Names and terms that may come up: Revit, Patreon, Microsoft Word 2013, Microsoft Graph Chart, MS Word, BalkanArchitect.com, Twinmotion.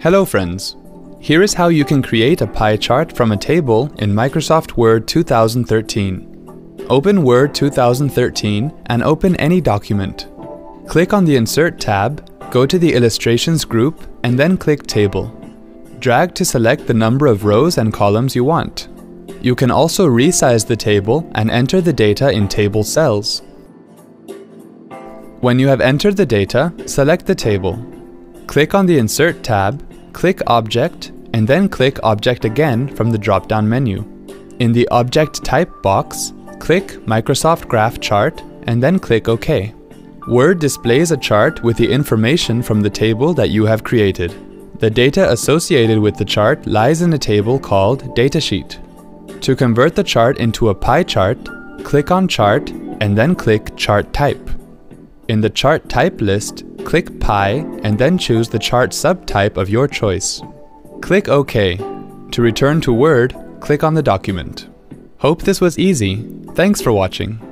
Hello friends! Here is how you can create a pie chart from a table in Microsoft Word 2013. Open Word 2013 and open any document. Click on the Insert tab, go to the Illustrations group and then click Table. Drag to select the number of rows and columns you want. You can also resize the table and enter the data in table cells. When you have entered the data, select the table. Click on the Insert tab, click Object, and then click Object again from the drop-down menu. In the Object Type box, click Microsoft Graph Chart, and then click OK. Word displays a chart with the information from the table that you have created. The data associated with the chart lies in a table called Datasheet. To convert the chart into a pie chart, click on Chart, and then click Chart Type. In the Chart Type list, click Pie and then choose the chart subtype of your choice. Click OK. To return to Word, click on the document. Hope this was easy. Thanks for watching.